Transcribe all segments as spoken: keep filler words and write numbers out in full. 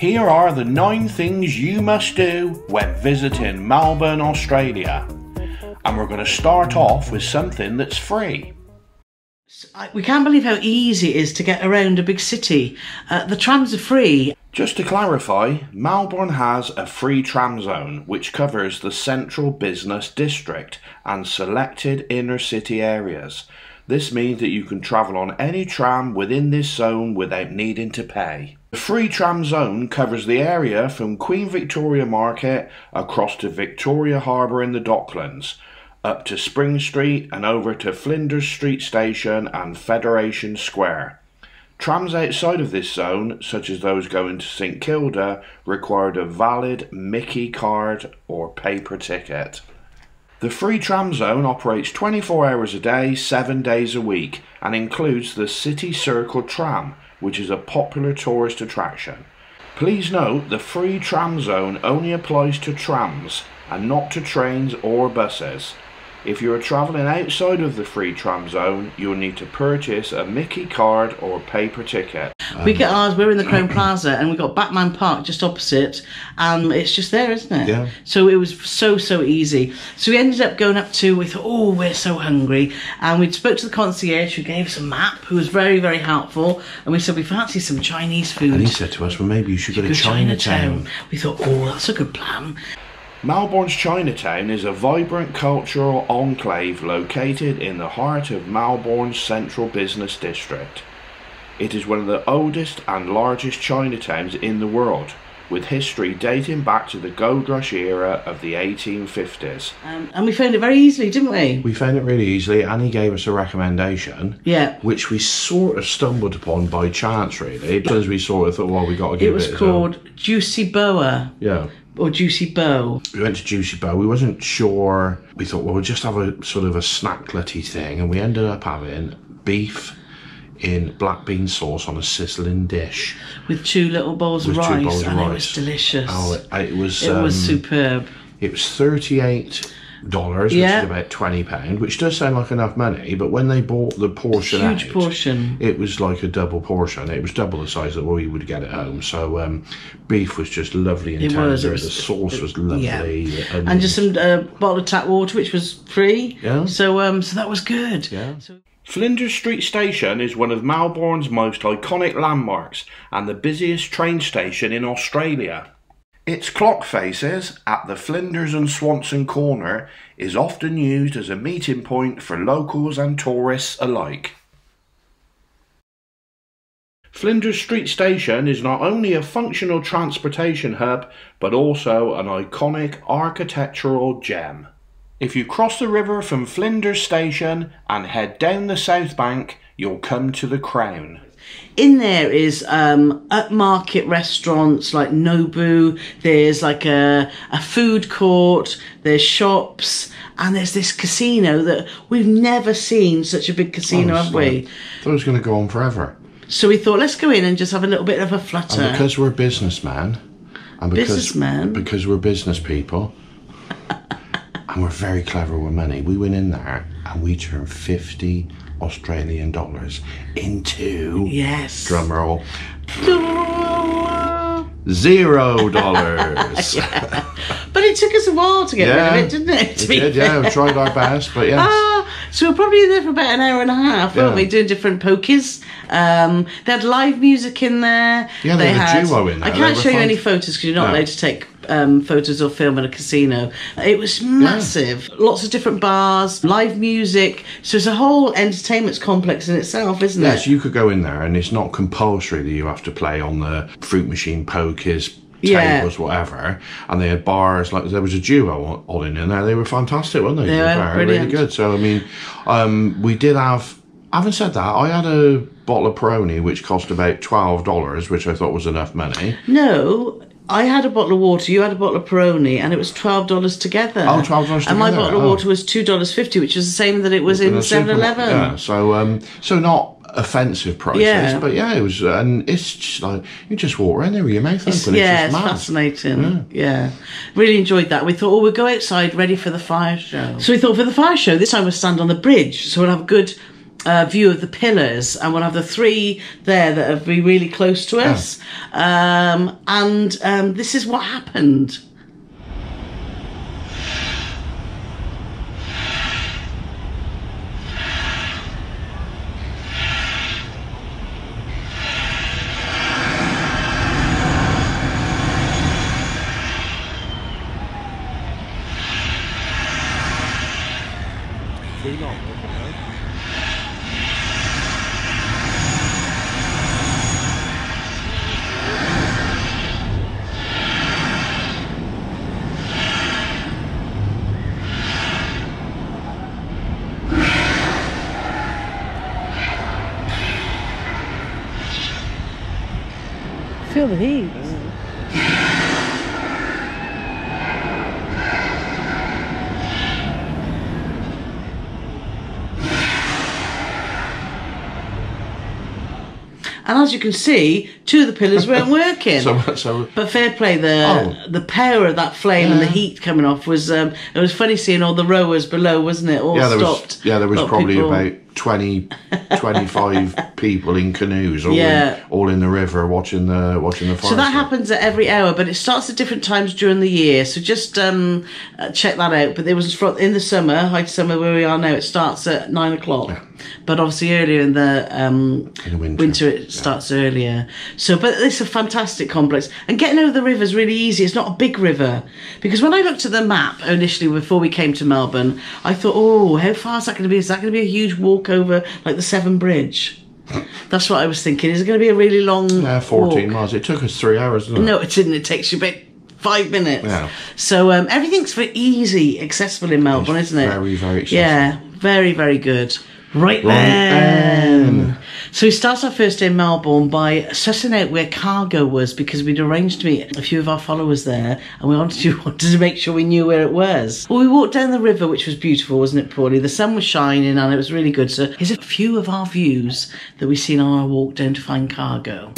Here are the nine things you must do when visiting Melbourne, Australia. And we're going to start off with something that's free. We can't believe how easy it is to get around a big city. Uh, the trams are free. Just to clarify, Melbourne has a free tram zone which covers the central business district and selected inner city areas. This means that you can travel on any tram within this zone without needing to pay. The free tram zone covers the area from Queen Victoria Market across to Victoria Harbour in the Docklands, up to Spring Street and over to Flinders Street Station and Federation Square. Trams outside of this zone, such as those going to St Kilda, required a valid Myki card or paper ticket. The free tram zone operates twenty-four hours a day, seven days a week, and includes the City Circle tram, which is a popular tourist attraction. Please note the free tram zone only applies to trams and not to trains or buses. If you are travelling outside of the free tram zone, you'll need to purchase a Myki card or paper ticket. Um, we get ours, we're in the Crowne Plaza and we've got Batman Park just opposite, and it's just there, isn't it? Yeah. So it was so, so easy. So we ended up going up to, we thought, oh, we're so hungry. And we spoke to the concierge who gave us a map, who was very, very helpful. And we said, we fancy some Chinese food. And he said to us, well, maybe you should you go to Chinatown. Chinatown. We thought, oh, that's a good plan. Melbourne's Chinatown is a vibrant cultural enclave located in the heart of Melbourne's central business district. It is one of the oldest and largest Chinatowns in the world, with history dating back to the gold rush era of the eighteen fifties. Um, and we found it very easily, didn't we? We found it really easily, and he gave us a recommendation, yeah, which we sort of stumbled upon by chance, really, because we sort of thought, well, we got to give it. It was called Juicy Bao. Yeah. Or Juicy Bao. We went to Juicy Bao. We wasn't sure. We thought, well, we'll just have a sort of a snackletty thing, and we ended up having beef in black bean sauce on a sizzling dish with two little bowls with of rice, two bowls and of rice. It was delicious. Oh, it, it was. It um, was superb. It was thirty-eight dollars, yeah, which is about twenty pound, which does sound like enough money. But when they bought the portion, a huge out, portion, it was like a double portion. It was double the size that we would get at home. So um, beef was just lovely and it tender. Was, it was, the sauce it, was lovely, yeah, and, and just some uh, bottle of tap water, which was free. Yeah. So um, so that was good. Yeah. So Flinders Street Station is one of Melbourne's most iconic landmarks and the busiest train station in Australia. Its clock faces at the Flinders and Swanson corner is often used as a meeting point for locals and tourists alike. Flinders Street Station is not only a functional transportation hub but also an iconic architectural gem. If you cross the river from Flinders Station and head down the south bank, you'll come to the Crown. In there is um, upmarket restaurants like Nobu, there's like a, a food court, there's shops, and there's this casino that we've never seen such a big casino, oh, have we? I thought it was going to go on forever. So we thought, let's go in and just have a little bit of a flutter. And because we're a businessman, and because, businessman. because we're business people, and we're very clever with money. We went in there and we turned fifty Australian dollars into, yes, drum roll, zero dollars. Yeah. But it took us a while to get, yeah, rid of it, didn't it? To it be did, fair. Yeah, we tried our best, but yes. Uh, so we were probably in there for about an hour and a half, weren't, yeah, we, doing different pokies. Um, they had live music in there. Yeah, they, they had a duo in there. I can't show you any photos because you're not, no, allowed to take Um, photos or film at a casino. It was massive. Yeah. Lots of different bars, live music. So it's a whole entertainment complex in itself, isn't, yes, it? Yes, you could go in there and it's not compulsory that you have to play on the fruit machine, pokers, tables, yeah, whatever. And they had bars, like there was a duo all in there. They were fantastic, weren't they? They were brilliant. Really good. So, I mean, um, we did have, having said that, I had a bottle of Peroni which cost about twelve dollars, which I thought was enough money. No, I had a bottle of water, you had a bottle of Peroni, and it was twelve dollars together. Oh, twelve dollars together. And my bottle of water, oh, was two dollars fifty, which was the same that it was in seven eleven. Yeah, so, um, so not offensive prices, yeah, but yeah, it was, and it's just like, you just walk around there with your mouth open. It's, yeah, it's, just it's fascinating. Yeah, yeah. Really enjoyed that. We thought, oh, we'll go outside ready for the fire show. So we thought for the fire show, this time we'll stand on the bridge, so we'll have a good uh, view of the pillars, and we'll have the three there that have been really close to us. Oh. Um, and um, this is what happened. Feel the heat. And as you can see, two of the pillars weren't working. so much so. But fair play, the oh. the power of that flame yeah. and the heat coming off was. Um, it was funny seeing all the rowers below, wasn't it? All yeah, there stopped. Was, yeah, there was probably about twenty, twenty-five people in canoes, all, yeah. in, all in the river, watching the watching the forest. So that happens at every hour, but it starts at different times during the year. So just um, check that out. But there was in the summer, high summer where we are now, it starts at nine o'clock. Yeah. But obviously earlier in the, um, in the winter. winter, it starts yeah. earlier. So, but it's a fantastic complex, and getting over the river is really easy. It's not a big river, because when I looked at the map initially before we came to Melbourne, I thought, oh, how far is that going to be? Is that going to be a huge walk over like the Severn Bridge? That's what I was thinking. Is it going to be a really long? Uh, fourteen walk? Miles. It took us three hours, didn't it? No, it didn't. It takes you a bit. Five minutes. Yeah. So um, everything's for easy, accessible in Melbourne, it's isn't it? Very, very accessible. Yeah, very, very good. Right, right then. then. So we started our first day in Melbourne by sussing out where cargo was, because we'd arranged to meet a few of our followers there, and we wanted to, wanted to make sure we knew where it was. Well, we walked down the river, which was beautiful, wasn't it, Paulie? The sun was shining and it was really good. So here's a few of our views that we've seen on our walk down to find cargo.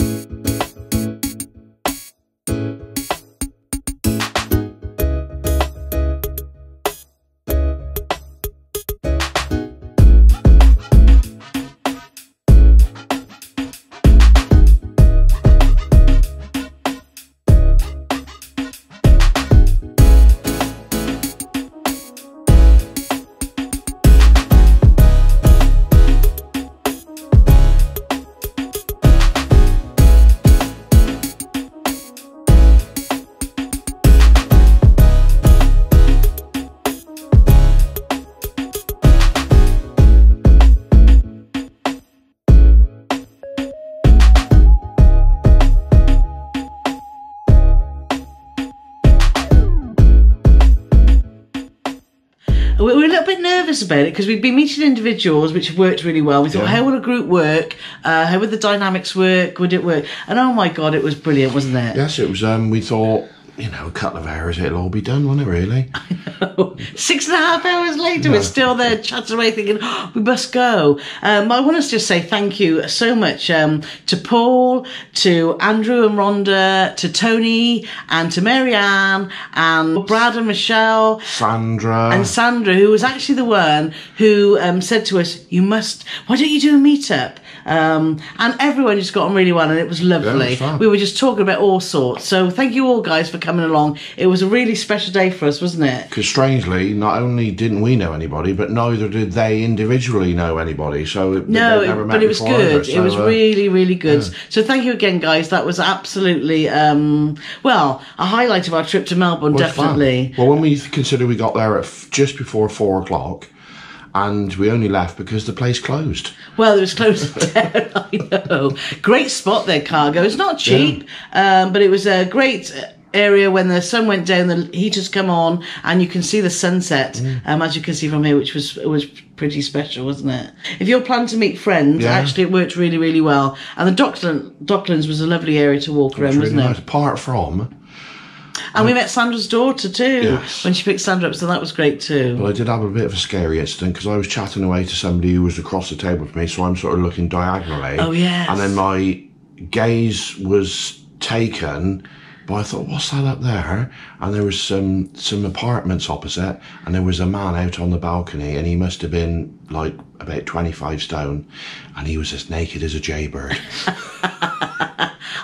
About it, because we've been meeting individuals, which worked really well. We thought, yeah. how would a group work? Uh, how would the dynamics work? Would it work? And oh my god, it was brilliant, wasn't it? Yes, it was. Um, we thought, you know, a couple of hours, it'll all be done, won't it? Really? I know. Six and a half hours later, no. we're still there chatting away, thinking oh, we must go. Um, I want us to just say thank you so much um, to Paul, to Andrew and Rhonda, to Tony, and to Marianne, and Brad and Michelle, Sandra, and Sandra, who was actually the one who um, said to us, "You must. Why don't you do a meetup?" Um, and everyone just got on really well, and it was lovely. Yeah, it was fun. We were just talking about all sorts. So thank you all, guys, for coming along. It was a really special day for us, wasn't it? Because strangely, not only didn't we know anybody, but neither did they individually know anybody. So it, no, they'd never it, met but it was good. So, it was uh, really, really good. Yeah. So thank you again, guys. That was absolutely um, well a highlight of our trip to Melbourne, well, definitely. Well, when we consider we got there at f just before four o'clock. And we only left because the place closed. Well, it was closed down, I know. Great spot there, cargo. It's not cheap, yeah. um, but it was a great area when the sun went down, the heat has come on, and you can see the sunset, yeah. um, as you can see from here, which was was pretty special, wasn't it? If you're planning to meet friends, yeah. actually it worked really, really well. And the Docklands, Docklands was a lovely area to walk around, wasn't it? Apart from... And we met Sandra's daughter too, yes. when she picked Sandra up, so that was great too. Well, I did have a bit of a scary incident, because I was chatting away to somebody who was across the table from me, so I'm sort of looking diagonally. Oh, yes. And then my gaze was taken But I thought, what's that up there? And there was some some apartments opposite, and there was a man out on the balcony, and he must have been like about twenty-five stone, and he was as naked as a jaybird.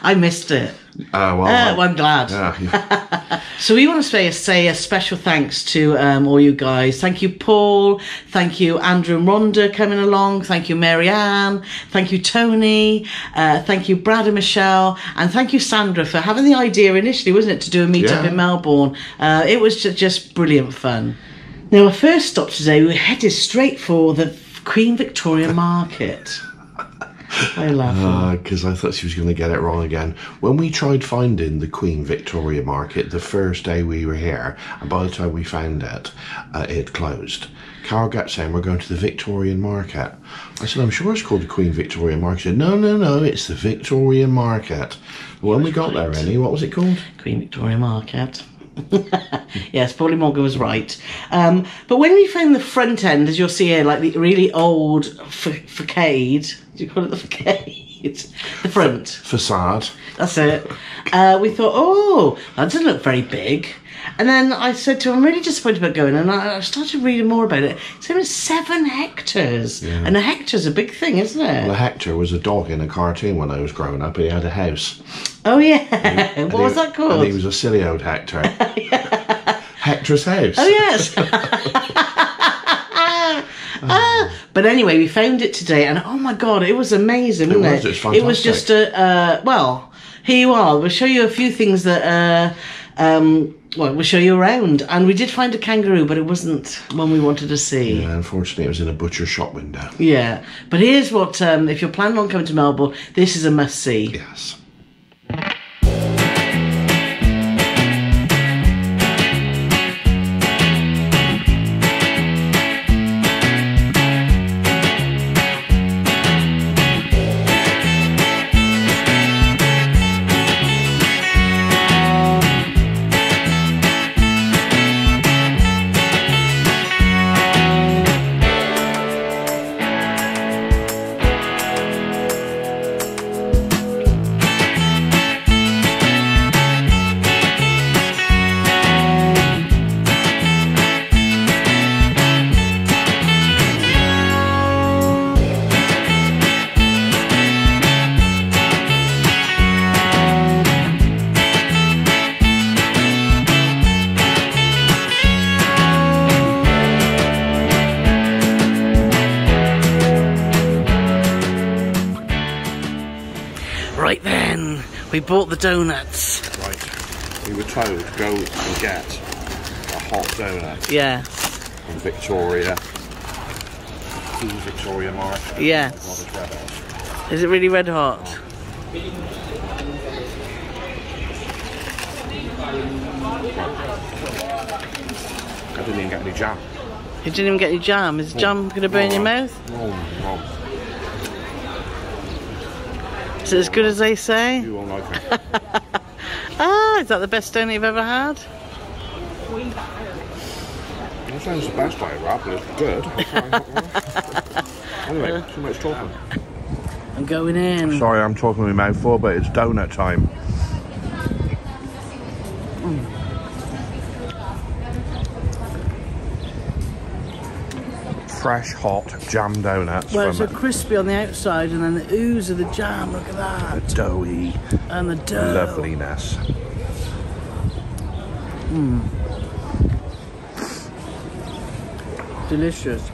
I missed it. Uh, well, uh, well, I'm glad. Yeah, yeah. So we want to say, say a special thanks to um, all you guys. Thank you, Paul. Thank you, Andrew and Rhonda coming along. Thank you, Mary-Anne. Thank you, Tony. Uh, thank you, Brad and Michelle. And thank you, Sandra, for having the idea initially, wasn't it, to do a meet-up yeah. in Melbourne. Uh, it was just brilliant fun. Now, our first stop today, we headed straight for the Queen Victoria Market. I laugh. Because uh, I thought she was going to get it wrong again. When we tried finding the Queen Victoria Market the first day we were here, and by the time we found it, uh, it closed. Carol kept saying, we're going to the Victorian Market. I said, I'm sure it's called the Queen Victoria Market. She said, no, no, no, it's the Victorian Market. When we got there, Annie, what was it called? Queen Victoria Market. Yes, probably Morgan was right. Um, but when we found the front end, as you'll see here, like the really old facade, do you call it the facade? The front. F facade. That's it. Uh, we thought, oh, that doesn't look very big. And then I said to him, I'm really disappointed about going, and I started reading more about it. So it was seven hectares. Yeah. And a hectare's a big thing, isn't it? Well, a hectare was a dog in a cartoon when I was growing up, and he had a house. Oh, yeah. He, what was he, that called? And he was a silly old hectare. Yeah. Hector's house. Oh, yes. Ah, but anyway, we found it today, and oh, my God, it was amazing, wasn't it? It was, it was fantastic. It was just a, uh, well, here you are. We'll show you a few things that... Uh, um, Well, we'll show you around. And we did find a kangaroo, but it wasn't one we wanted to see. Yeah, unfortunately, it was in a butcher shop window. Yeah. But here's what, um, if you're planning on coming to Melbourne, this is a must-see. Yes. We bought the donuts. Right. We were told to go and get a hot donut. Yeah. From Victoria. Queen Victoria Market. Yeah. Is it really red hot? Oh. I didn't even get any jam. You didn't even get any jam? Is oh. jam going to burn oh. your mouth? Oh. Oh. Is it as good as they say? You won't like it. Ah, is that the best donut you've ever had? That sounds the best I've had, but it's good. Anyway, too much talking. I'm going in. Sorry, I'm talking with my mouth full, but it's donut time. Fresh, hot jam donuts. Well, it's so crispy on the outside, and then the ooze of the jam. Look at that. The doughy. And the dough. Loveliness. Mm. Delicious.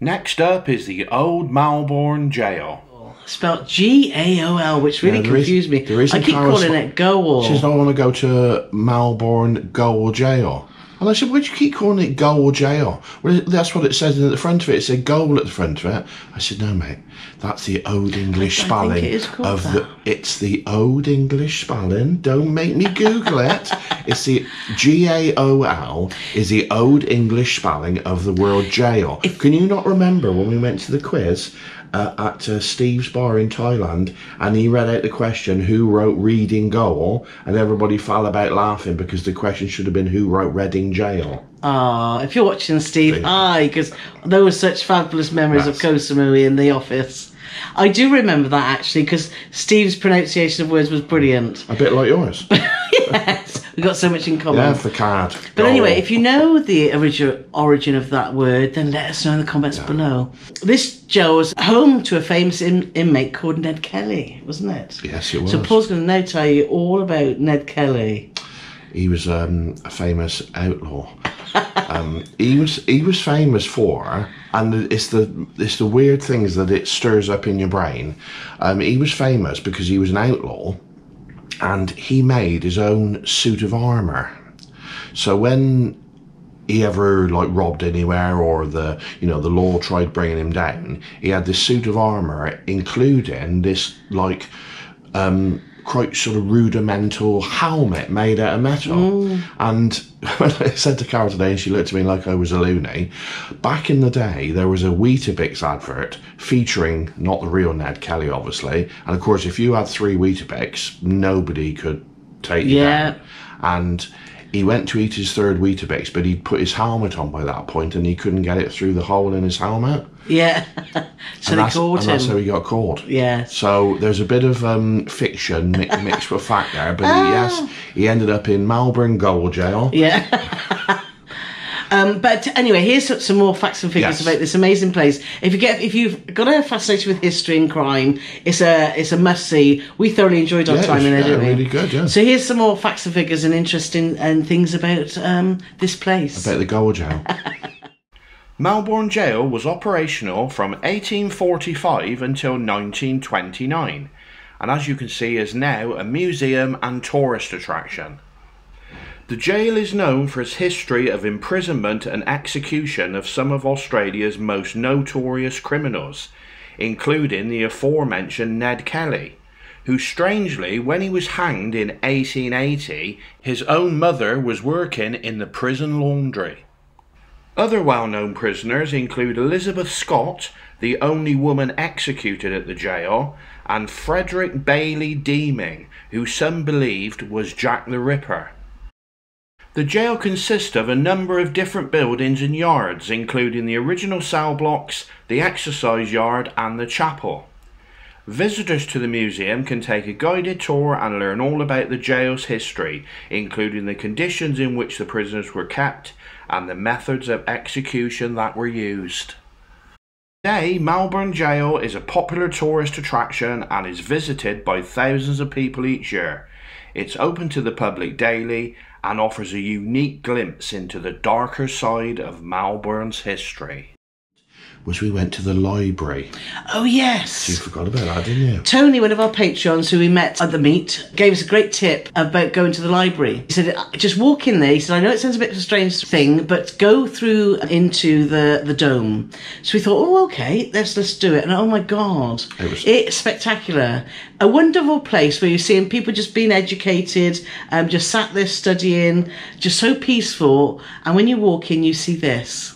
Next up is the Old Melbourne Gaol. Spelt G A O L, which really yeah, confused me. I keep calling it Gaol. She says, I want to go to Melbourne Gaol Gaol. And I said, why do you keep calling it Gaol Gaol? Well, that's what it says at the front of it. It said Gaol at the front of it. I said, no, mate, that's the old English spelling of that. the. It's the old English spelling. Don't make me Google it. It's the G A O L is the old English spelling of the word jail. If, Can you not remember when we went to the quiz uh, at uh, Steve's bar in Thailand, and he read out the question, who wrote Reading Gaol, and everybody fell about laughing because the question should have been, who wrote Reading Jail? Ah, if you're watching, Steve, Steve. aye, because there were such fabulous memories That's of Koh Samui in The Office. I do remember that, actually, because Steve's pronunciation of words was brilliant. A bit like yours. Yes, we've got so much in common. Yeah, the card. But Go anyway, on. If you know the origin origin of that word, then let us know in the comments yeah. below. This jail was home to a famous in inmate called Ned Kelly, wasn't it? Yes, it was. So Paul's going to now tell you all about Ned Kelly. He was um, a famous outlaw. um, he was he was famous for, and it's the it's the weird things that it stirs up in your brain. Um, he was famous because he was an outlaw, and he made his own suit of armour. So when he ever like robbed anywhere, or the you know the law tried bringing him down, he had this suit of armour, including this like. Um, quite sort of rudimental helmet made out of metal. Mm. And when I said to Carol today, and she looked at me like I was a loony, back in the day there was a Weetabix advert featuring not the real Ned Kelly, obviously, and of course if you had three Weetabix nobody could take you yeah. down. And he went to eat his third Weetabix, but he'd put his helmet on by that point and he couldn't get it through the hole in his helmet. Yeah. So they caught him. And that's how he got caught. Yeah. So there's a bit of um, fiction mi mixed with fact there, but ah. he, yes, he ended up in Melbourne Gaol jail. Yeah. Um, but anyway, here's some more facts and figures yes. about this amazing place. If you get, if you've got a fascinated with history and crime, it's a it's a must see. We thoroughly enjoyed our yeah, time in it. Yeah, really good. Yeah. So here's some more facts and figures and interesting and things about um, this place. About the Gaol Jail. Melbourne Jail was operational from eighteen forty-five until nineteen twenty-nine, and as you can see, is now a museum and tourist attraction. The jail is known for its history of imprisonment and execution of some of Australia's most notorious criminals, including the aforementioned Ned Kelly, who strangely, when he was hanged in eighteen eighty, his own mother was working in the prison laundry. Other well-known prisoners include Elizabeth Scott, the only woman executed at the jail, and Frederick Bailey Deeming, who some believed was Jack the Ripper. The jail consists of a number of different buildings and yards, including the original cell blocks, the exercise yard and the chapel. Visitors to the museum can take a guided tour and learn all about the jail's history, including the conditions in which the prisoners were kept and the methods of execution that were used. Today, Melbourne Jail is a popular tourist attraction and is visited by thousands of people each year. It's open to the public daily and offers a unique glimpse into the darker side of Melbourne's history. Was we went to the library. Oh, yes. You forgot about that, didn't you? Tony, one of our Patreons who we met at the meet, gave us a great tip about going to the library. He said, just walk in there. He said, I know it sounds a bit of a strange thing, but go through into the, the dome. So we thought, oh, okay, let's, let's do it. And oh, my God, it was... it's spectacular. A wonderful place where you're seeing people just being educated, um, just sat there studying, just so peaceful. And when you walk in, you see this.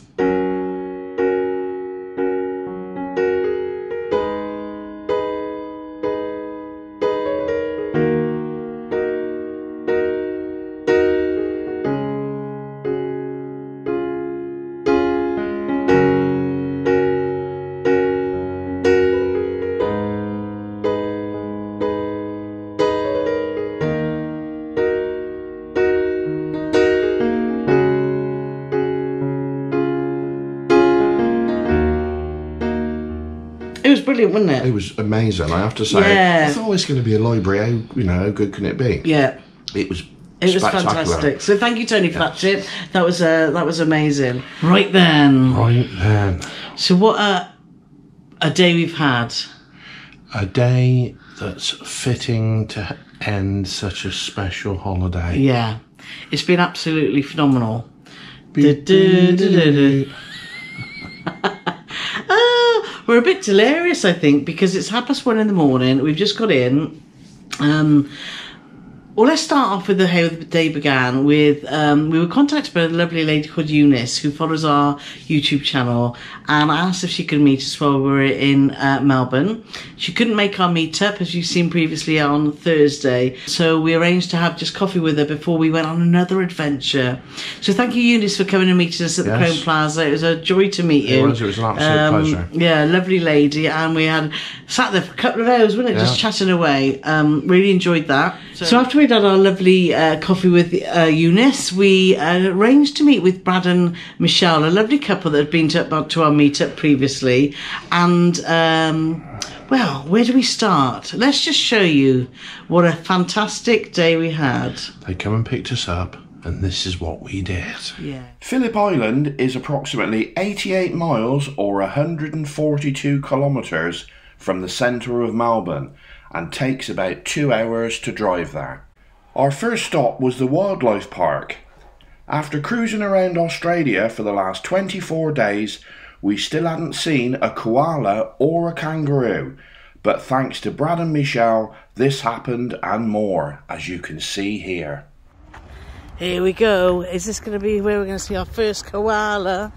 It was brilliant, wasn't it? It was amazing. I have to say, yeah. I thought it's going to be a library. How, you know, how good can it be? Yeah, it was. It was fantastic. So thank you, Tony, for yes. that tip. That was uh, that was amazing. Right then. Right then. So what a a day we've had. A day that's fitting to end such a special holiday. Yeah, it's been absolutely phenomenal. Be do, do, do, do, do. We're a bit delirious, I think, because it's half past one in the morning. We've just got in. Um, well, let's start off with how the day began. With um, we were contacted by a lovely lady called Eunice, who follows our YouTube channel, and I asked if she could meet us while we were in uh, Melbourne. She couldn't make our meet-up, as you've seen previously, on Thursday, so we arranged to have just coffee with her before we went on another adventure. So thank you, Eunice, for coming and meeting us at yes. the Crowne Plaza. It was a joy to meet you. It was, it was an absolute um, pleasure. Yeah, lovely lady, and we had sat there for a couple of hours, wasn't it, yeah. just chatting away. Um, really enjoyed that. So, so after we'd had our lovely uh, coffee with uh, Eunice, we uh, arranged to meet with Brad and Michelle, a lovely couple that had been to, to our meet-up previously. And, um, well, where do we start? Let's just show you what a fantastic day we had. They come and picked us up, and this is what we did. Yeah. Phillip Island is approximately eighty-eight miles or one hundred forty-two kilometres from the centre of Melbourne, and takes about two hours to drive there. Our first stop was the wildlife park. After cruising around Australia for the last twenty-four days, we still hadn't seen a koala or a kangaroo, but thanks to Brad and Michelle, this happened and more, as you can see here. Here we go. Is this going to be where we're going to see our first koala?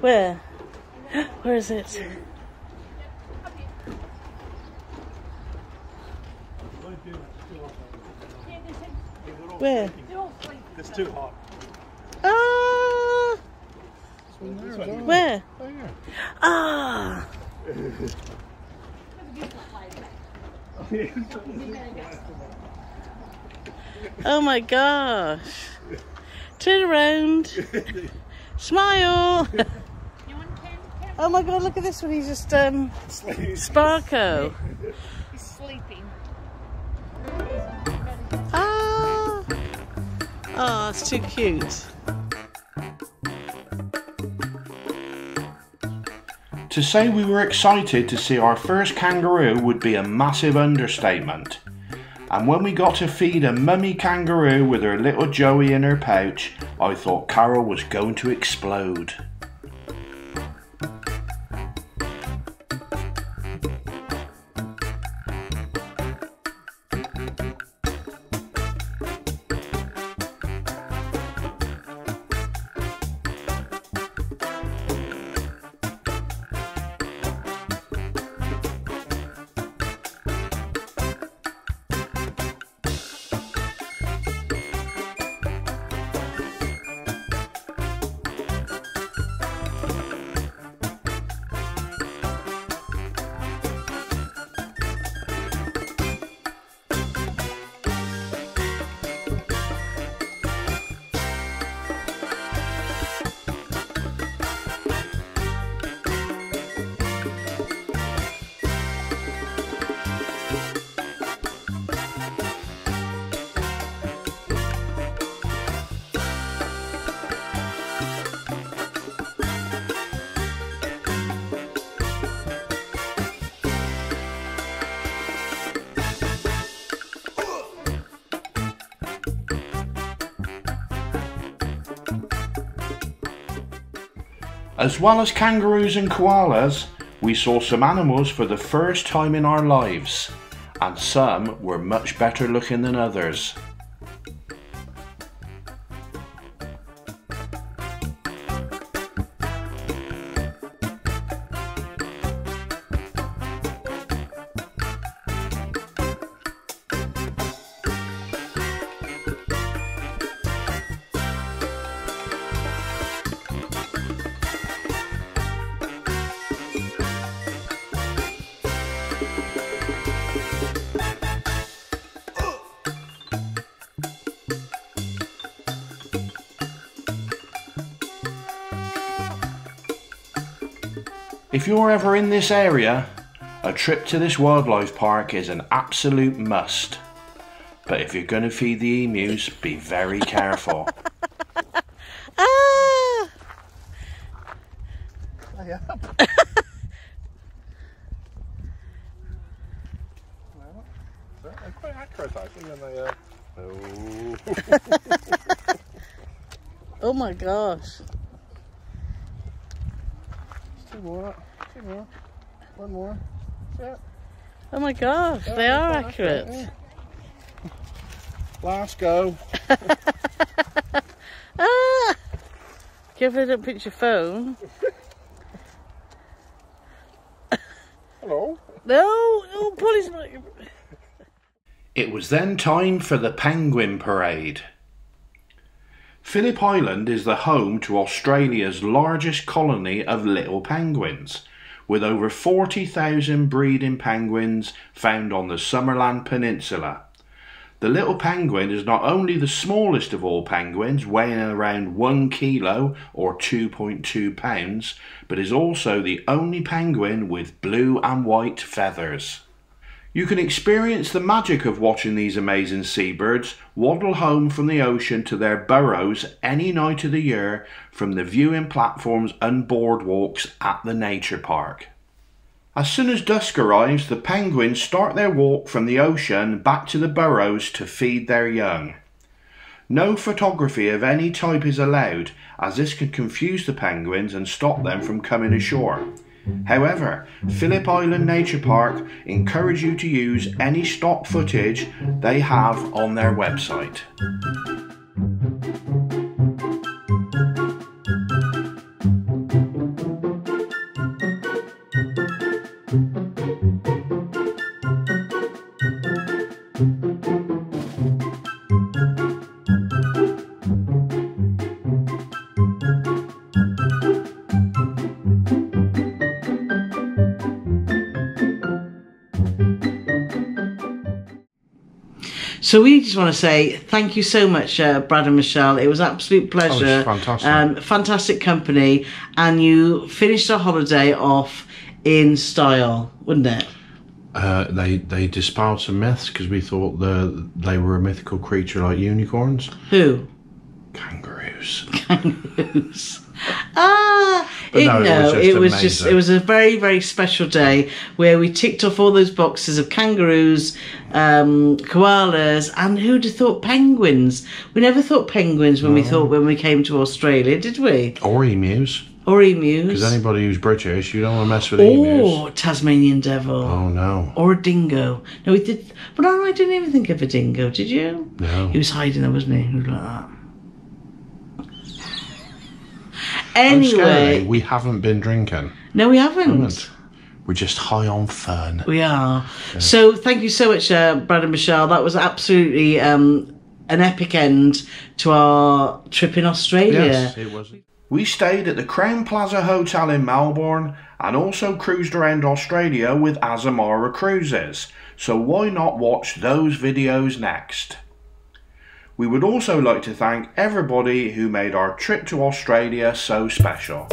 Where? Where is it? Where? It's too hot. Ah! Where? Ah! Oh my gosh! Turn around. Smile. Oh my god, look at this one, he's just, um, Sleep. Sparko. He's sleeping. Ah! Oh, it's too cute. To say we were excited to see our first kangaroo would be a massive understatement. And when we got to feed a mummy kangaroo with her little joey in her pouch, I thought Carol was going to explode. As well as kangaroos and koalas, we saw some animals for the first time in our lives, and some were much better looking than others. If you're ever in this area, a trip to this wildlife park is an absolute must. But if you're going to feed the emus, be very careful. Ah! I am. Well, they're quite accurate actually when they uh... oh. Oh my gosh. Two more, two more, one more. Yeah. Oh my gosh, yeah, they are accurate. accurate yeah. Last go. Ah! Give it up, put your phone. Hello. No, oh, Polly's not. It was then time for the Penguin Parade. Phillip Island is the home to Australia's largest colony of little penguins, with over forty thousand breeding penguins found on the Summerland Peninsula. The little penguin is not only the smallest of all penguins, weighing around one kilo or two point two pounds, but is also the only penguin with blue and white feathers. You can experience the magic of watching these amazing seabirds waddle home from the ocean to their burrows any night of the year from the viewing platforms and boardwalks at the nature park. As soon as dusk arrives, the penguins start their walk from the ocean back to the burrows to feed their young. No photography of any type is allowed, as this can confuse the penguins and stop them from coming ashore. However, Phillip Island Nature Park encourage you to use any stock footage they have on their website. So we just want to say thank you so much, uh, Brad and Michelle. It was an absolute pleasure. Oh, it was fantastic. Um, fantastic company. And you finished our holiday off in style, wouldn't it? Uh, they they dispelled some myths because we thought the, they were a mythical creature like unicorns. Who? Kangaroos. Kangaroos. Ah, it, no, no, it was, just, it was just it was a very very special day where we ticked off all those boxes of kangaroos, um, koalas, and who'd have thought penguins? We never thought penguins when no. we thought when we came to Australia, did we? Or emus. Or emus. Because anybody who's British, you don't want to mess with or emus. Or Tasmanian devil. Oh no. Or a dingo. No, we did, but I, I didn't even think of a dingo. Did you? No. He was hiding there, wasn't he? He was like that. Anyway, we haven't been drinking. No, we haven't. we haven't. We're just high on fern. We are. Yeah. So thank you so much, uh, Brad and Michelle. That was absolutely um, an epic end to our trip in Australia. Yes, it was. We stayed at the Crowne Plaza Hotel in Melbourne and also cruised around Australia with Azamara Cruises. So why not watch those videos next? We would also like to thank everybody who made our trip to Australia so special.